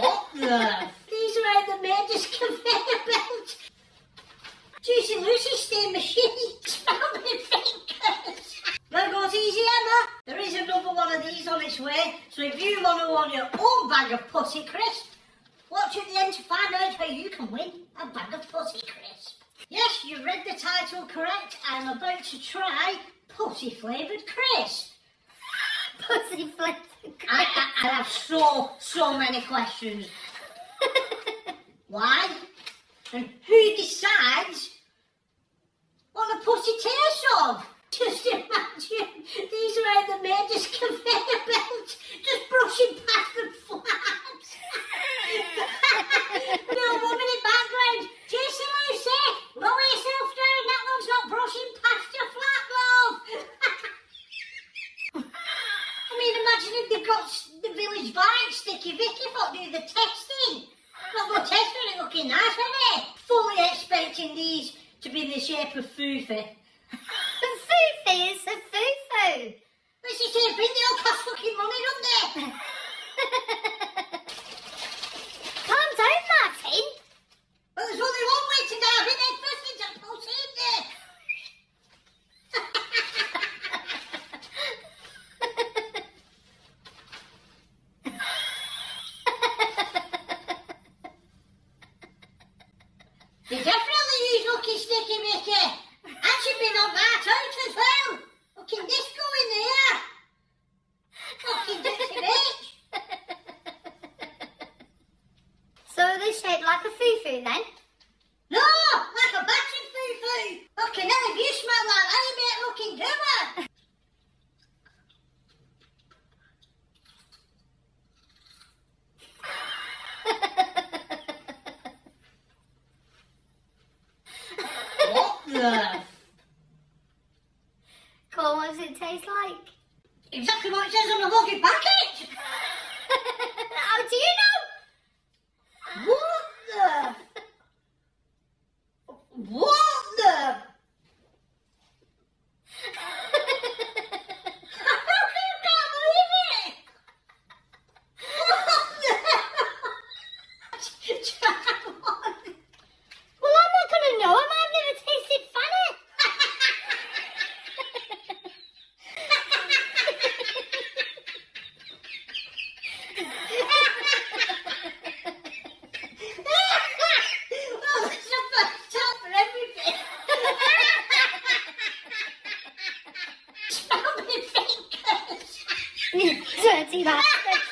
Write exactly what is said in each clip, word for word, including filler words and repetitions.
These are the magic conveyor belts. Juicy Lucy steam machine. Smelling fingers. There goes Easy Emma. There is another one of these on its way. So if you want to own your own bag of Pussy Crisp, watch at the end to find out how you can win a bag of Pussy Crisp. Yes, you read the title correct. I'm about to try Pussy Flavoured Crisp. Pussy Flavoured Crisp. I, I, I have so, so many questions. Why? And who decides what the pussy tastes of? Just imagine, these are how the major's conveyor belt, just brushing past the flaps. No woman in background, Juicy Lucy, lower yourself down, that one's not brushing past your flap, love. I mean, imagine if they've got the village bike, Sticky Wicky, thought do the testing. Not going to test for it looking nice, are they? Fully expecting these to be in the shape of foofy. Foofy is a foo-foo. This is here, bring the old cash fucking money, don't they? Calm down, Martin. Well, there's only one way to dive in there. First thing to post in there. They definitely use lucky Sticky Wicky. That should be knocked right out as well. Fucking disco in there. Fucking dirty bitch. So they're shaped like a foo-foo then? No, like a battered foo-foo. Fucking hell, if you smell like that, you make looking doer. Cool, what does it taste like? Exactly what it says on the fucking package! How do you know? What the? What the? I fucking can't believe it! What the? Well, I'm not gonna know, am I? I've never tasted funny! Dirty bastard.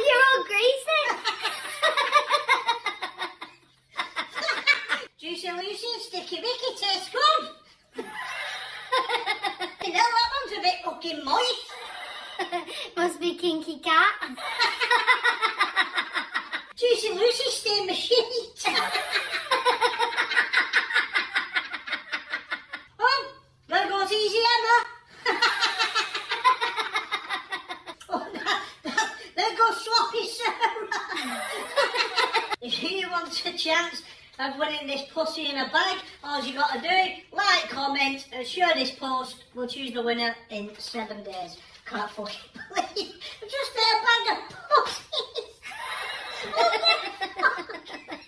You're all greasy. Juicy Lucy and Sticky Wicky tastes good. You know that one's a bit fucking moist. Must be Kinky Cat. Juicy Lucy steam machine. Oh, there goes Easy Emma. Oh, that, that, there goes Sloppy Sarah. If you want a chance of winning this pussy in a bag, all you got to do, like, comment and share this post. We'll choose the winner in seven days. Can't fucking believe it. Just a bag of pussy. Oh, my God.